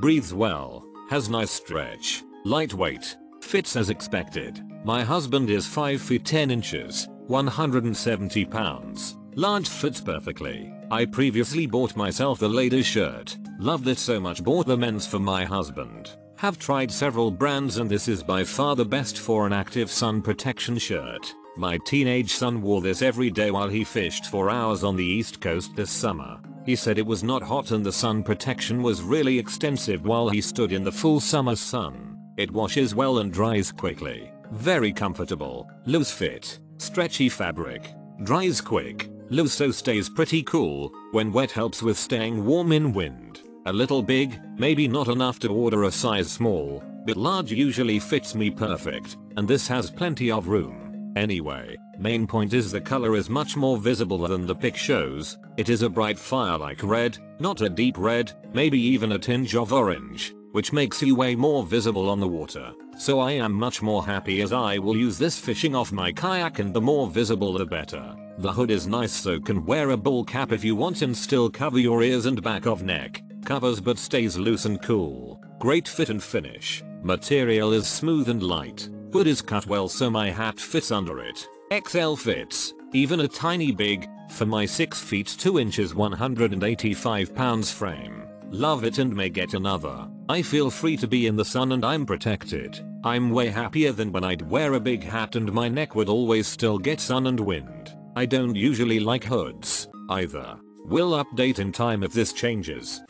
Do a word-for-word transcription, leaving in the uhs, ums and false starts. breathes well, has nice stretch, lightweight, fits as expected. My husband is five feet ten inches, one hundred seventy pounds, large, fits perfectly. I previously bought myself the ladies shirt, loved it so much bought the men's for my husband. Have tried several brands and this is by far the best for an active sun protection shirt. My teenage son wore this every day while he fished for hours on the East Coast this summer. He said it was not hot and the sun protection was really extensive while he stood in the full summer sun. It washes well and dries quickly. Very comfortable, loose fit, stretchy fabric. Dries quick, loose, so stays pretty cool. When wet, helps with staying warm in wind. A little big, maybe not enough to order a size small, but large usually fits me perfect, and this has plenty of room. Anyway, main point is the color is much more visible than the pic shows. It is a bright fire-like red, not a deep red, maybe even a tinge of orange, which makes you way more visible on the water. So I am much more happy as I will use this fishing off my kayak, and the more visible the better. The hood is nice, so can wear a ball cap if you want and still cover your ears and back of neck. Covers but stays loose and cool. Great fit and finish. Material is smooth and light. Hood is cut well so my hat fits under it. X L fits, even a tiny big, for my six feet two inches one hundred eighty-five pounds frame. Love it and may get another. I feel free to be in the sun and I'm protected. I'm way happier than when I'd wear a big hat and my neck would always still get sun and wind. I don't usually like hoods either. We'll update in time if this changes.